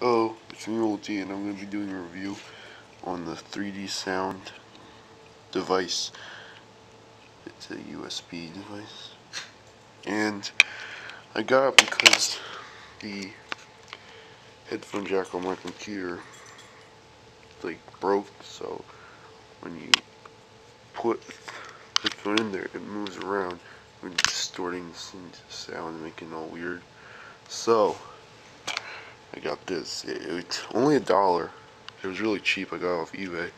Hello, it's me, Old T, and I'm going to be doing a review on the 3D sound device. It's a USB device, and I got it because the headphone jack on my computer broke. So when you put the headphone in there, it moves around, and distorting the sound and making it all weird. So I got this. It's only $1. It was really cheap. I got it off eBay,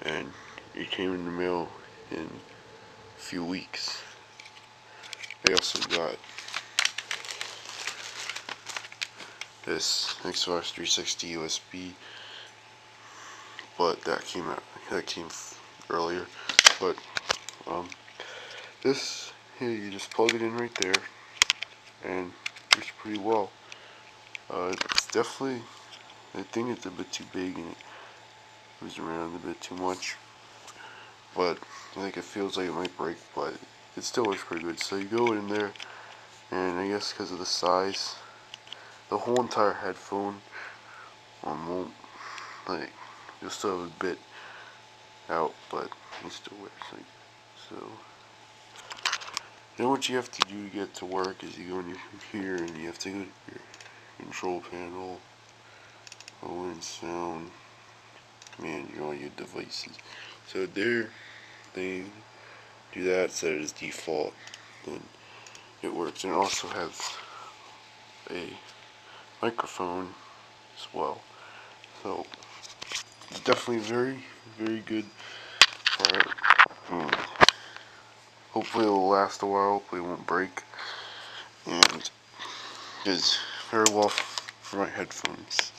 and it came in the mail in a few weeks. I also got this Xbox 360 USB, but that came earlier. But this here, you just plug it in right there, and it works pretty well. It's definitely, I think it's a bit too big and it moves around a bit too much, but I think it feels like it might break, but it still works pretty good. So you go in there, and I guess because of the size, the whole entire headphone won't, you'll still have a bit out, but it still works. So then what you have to do to get it to work is you go on your computer, and you have to go to your control panel, and sound command, all your devices. So there, they do that, set it as default, then it works. And it also has a microphone as well. So it's definitely very, very good part. Hopefully it'll last a while. Hopefully it won't break, and it's very well for my headphones.